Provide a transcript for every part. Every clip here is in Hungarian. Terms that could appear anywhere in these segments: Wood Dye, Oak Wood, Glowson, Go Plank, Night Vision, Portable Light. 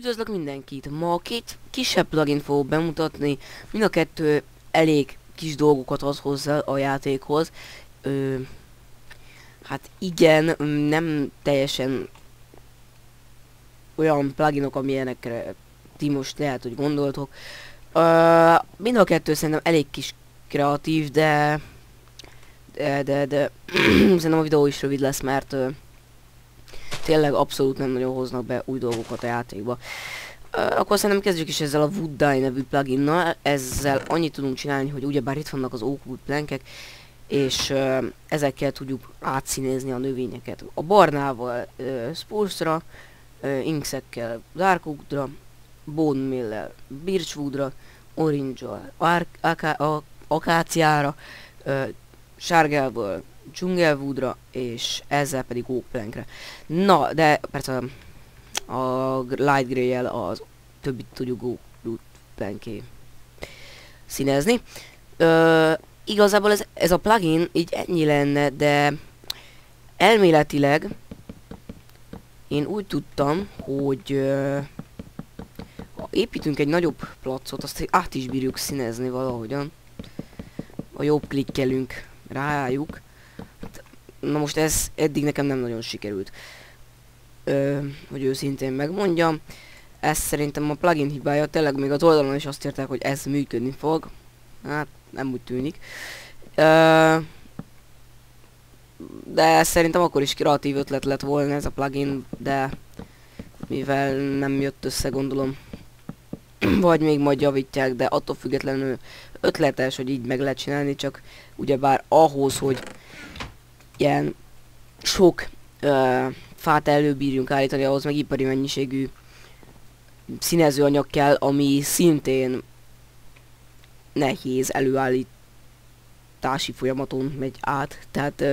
Üdvözlök mindenkit! Ma két kisebb plugin fogok bemutatni, mind a kettő elég kis dolgokat ad hozzá a játékhoz. Hát igen, nem teljesen olyan pluginok, amilyenekre ti most lehet, hogy gondoltok. Mind a kettő szerintem elég kis kreatív, de szerintem a videó is rövid lesz, mert tényleg abszolút nem nagyon hoznak be új dolgokat a játékba. Akkor szerintem kezdjük is ezzel a Wood Dye nevű pluginnal. Ezzel annyit tudunk csinálni, hogy ugyebár itt vannak az Oak Wood plankek, és ezekkel tudjuk átszínézni a növényeket. A barnával spruce-ra, inkszekkel dark oak-ra, bone mill-lel birchwood-ra, orange-al akáciára, sárgával dzsungelwoodra, és ezzel pedig Go Plankre. Na, de persze a light grey-jel az többit tudjuk Go Planké színezni. Igazából ez a plugin így ennyi lenne, de elméletileg én úgy tudtam, hogy ha építünk egy nagyobb placot, azt át is bírjuk színezni valahogyan. A jobb klikkelünk rájuk. Na most ez eddig nekem nem nagyon sikerült, hogy őszintén megmondjam. Ez szerintem a plugin hibája, tényleg még az oldalon is azt írták, hogy ez működni fog. Hát nem úgy tűnik. De szerintem akkor is kreatív ötlet lett volna ez a plugin, de mivel nem jött össze, gondolom, vagy még majd javítják, de attól függetlenül ötletes, hogy így meg lehet csinálni, csak ugyebár ahhoz, hogy ilyen sok fát előbírjunk állítani, ahhoz meg ipari mennyiségű színezőanyag kell, ami szintén nehéz előállítási folyamaton megy át. Tehát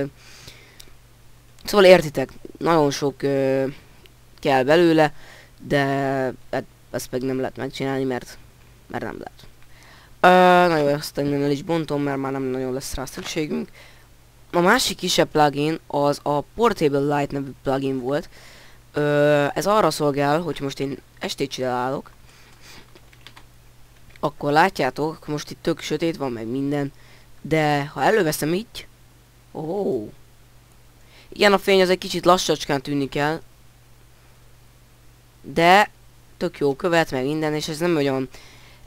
szóval értitek, nagyon sok kell belőle, de hát ezt meg nem lehet megcsinálni, mert nem lehet. Na jó, azt el is bontom, mert már nem nagyon lesz rá szükségünk. A másik kisebb plugin az a Portable Light nevű plugin volt. Ez arra szolgál, hogy most én estét csinálok, akkor látjátok, most itt tök sötét van meg minden, de ha előveszem így, igen, a fény az egy kicsit lassacskán tűnik el, de tök jó követ meg minden, és ez nem olyan,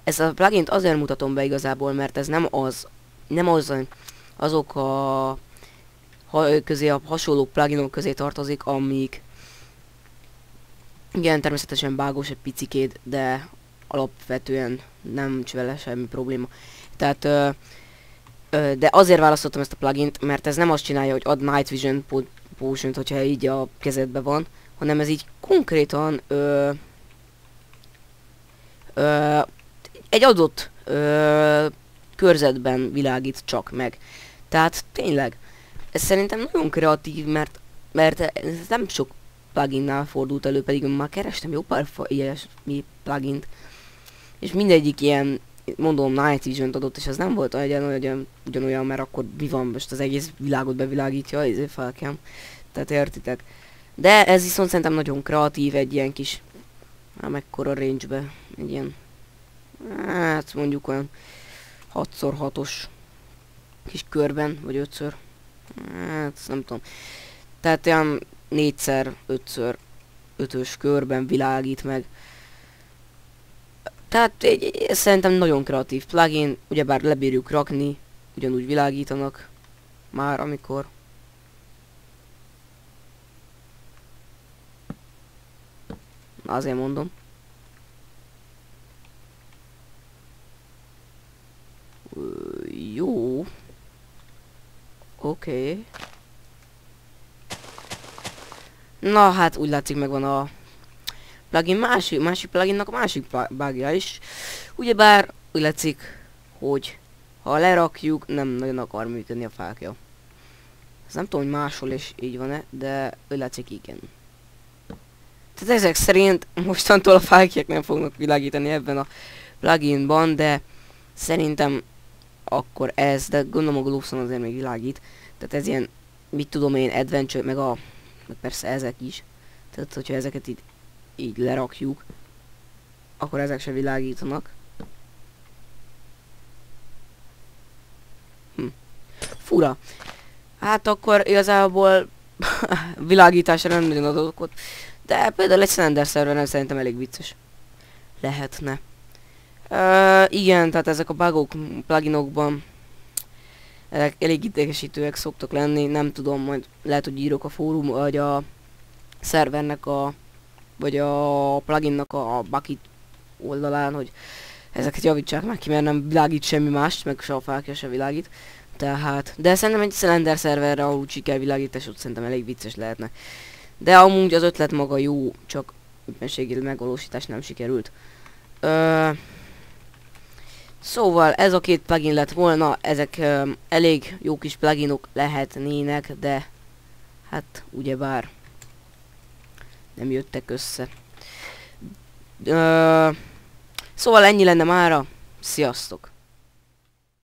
ez a plugint azért mutatom be igazából, mert ez azok a hasonló pluginok közé tartozik, amik igen, természetesen bágos egy picikét, de alapvetően nem vele semmi probléma. Tehát de azért választottam ezt a plugint, mert ez nem azt csinálja, hogy ad Night Vision Potion-t, hogyha így a kezedbe van, hanem ez így konkrétan egy adott körzetben világít csak meg. Tehát tényleg, ez szerintem nagyon kreatív, mert ez nem sok pluginnál fordult elő, pedig már kerestem jó pár ilyesmi plugint, és mindegyik ilyen, mondom, Night Vision-t adott, és ez nem volt ugyanolyan, mert akkor mi van, most az egész világot bevilágítja, ezért felkem. Tehát értitek. De ez viszont szerintem nagyon kreatív, egy ilyen kis, mekkora range-be, egy ilyen, hát mondjuk olyan 6x6-os kis körben, vagy 5x, hát nem tudom. Tehát ilyen 4x5x5-ös körben világít meg. Tehát ez szerintem nagyon kreatív plugin, ugyebár lebírjuk rakni, ugyanúgy világítanak már, amikor azért mondom. Jó. Oké. Na hát úgy látszik, megvan a plugin másik pluginnak a másik bugja is. Ugyebár úgy látszik, hogy ha lerakjuk, nem nagyon akar működni a fákja. Ez nem tudom, hogy máshol is így van-e, de úgy látszik, igen. Tehát ezek szerint mostantól a fákják nem fognak világítani ebben a pluginban, de szerintem akkor ez, de gondolom a Glowson azért még világít. Tehát ez ilyen, mit tudom én, adventure, meg persze ezek is. Tehát hogyha ezeket így lerakjuk, akkor ezek se világítanak. Fura. Hát akkor igazából világításra nem nagyon adok okot. De például egy Slender szerveren szerintem elég vicces lehetne. Igen, tehát ezek a bugok pluginokban ezek elég idegesítőek szoktak lenni. Nem tudom, majd lehet, hogy írok a fórum, vagy a szervernek a... vagy a pluginnak a bucket oldalán, hogy ezeket javítsák már ki, mert nem világít semmi mást, meg se a fákja se világít. Tehát, de szerintem egy Slender szerverre, ahol úgy siker világítás, ott szerintem elég vicces lehetne. De amúgy az ötlet maga jó, csak éppenségileg megvalósítás nem sikerült. Szóval ez a két plugin lett volna, ezek elég jó kis pluginok lehetnének, de hát ugyebár nem jöttek össze. Szóval ennyi lenne mára, sziasztok!